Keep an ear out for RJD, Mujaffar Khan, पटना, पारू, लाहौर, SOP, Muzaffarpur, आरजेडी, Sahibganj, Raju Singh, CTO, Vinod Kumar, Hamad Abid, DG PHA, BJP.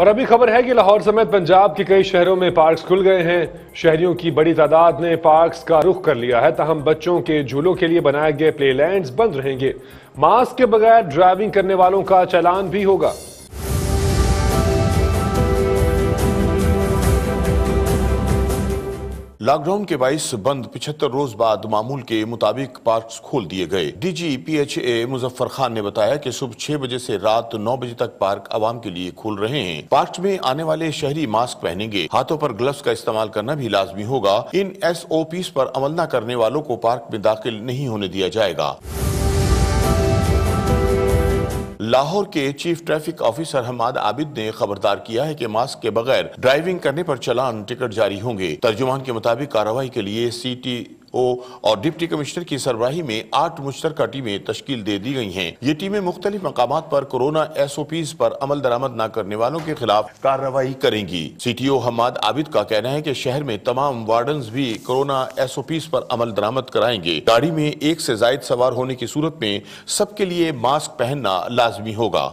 और अभी खबर है कि लाहौर समेत पंजाब के कई शहरों में पार्क्स खुल गए हैं। शहरियों की बड़ी तादाद ने पार्क्स का रुख कर लिया है, ताहम बच्चों के झूलों के लिए बनाए गए प्ले लैंड्स बंद रहेंगे। मास्क के बगैर ड्राइविंग करने वालों का चालान भी होगा। लॉकडाउन के बाईस बंद 75 रोज बाद मामूल के मुताबिक पार्क्स खोल दिए गए। DG PHA मुजफ्फर खान ने बताया कि सुबह 6 बजे से रात 9 बजे तक पार्क आवाम के लिए खुल रहे हैं। पार्क में आने वाले शहरी मास्क पहनेंगे, हाथों पर ग्लव्स का इस्तेमाल करना भी लाजमी होगा। इन SOPs पर अमल न करने वालों को पार्क में दाखिल नहीं होने दिया जाएगा। लाहौर के chief traffic officer Hamad Abid ने खबरदार किया है कि मास्क के बगैर ड्राइविंग करने पर चालान टिकट जारी होंगे। तर्जुमान के मुताबिक कार्रवाई के लिए CTO और डिप्टी कमिश्नर की सरबराही में 8 मुश्तरका टीमें तश्कील दे दी गई हैं। ये टीमें मुख्तलिफ मकामात पर कोरोना SOPs पर अमल दरामद न करने वालों के खिलाफ कार्रवाई करेंगी। CTO हमाद आबिद का कहना है कि शहर में तमाम वार्डन्स भी कोरोना SOPs पर अमल दरामद कराएंगे। गाड़ी में 1 से जायद सवार होने की सूरत में सबके लिए मास्क पहनना लाजमी होगा।